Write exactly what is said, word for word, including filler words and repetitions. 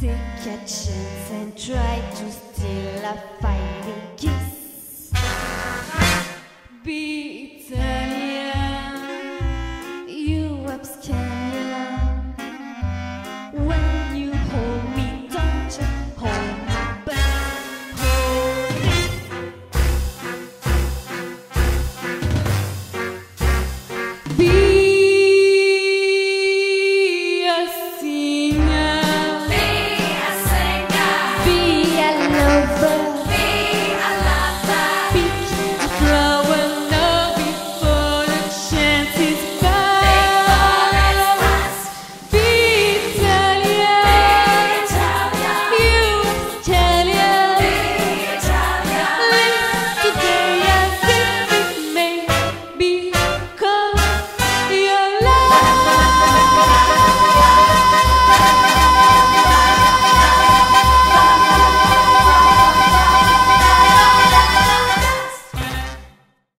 Take a chance and try to steal a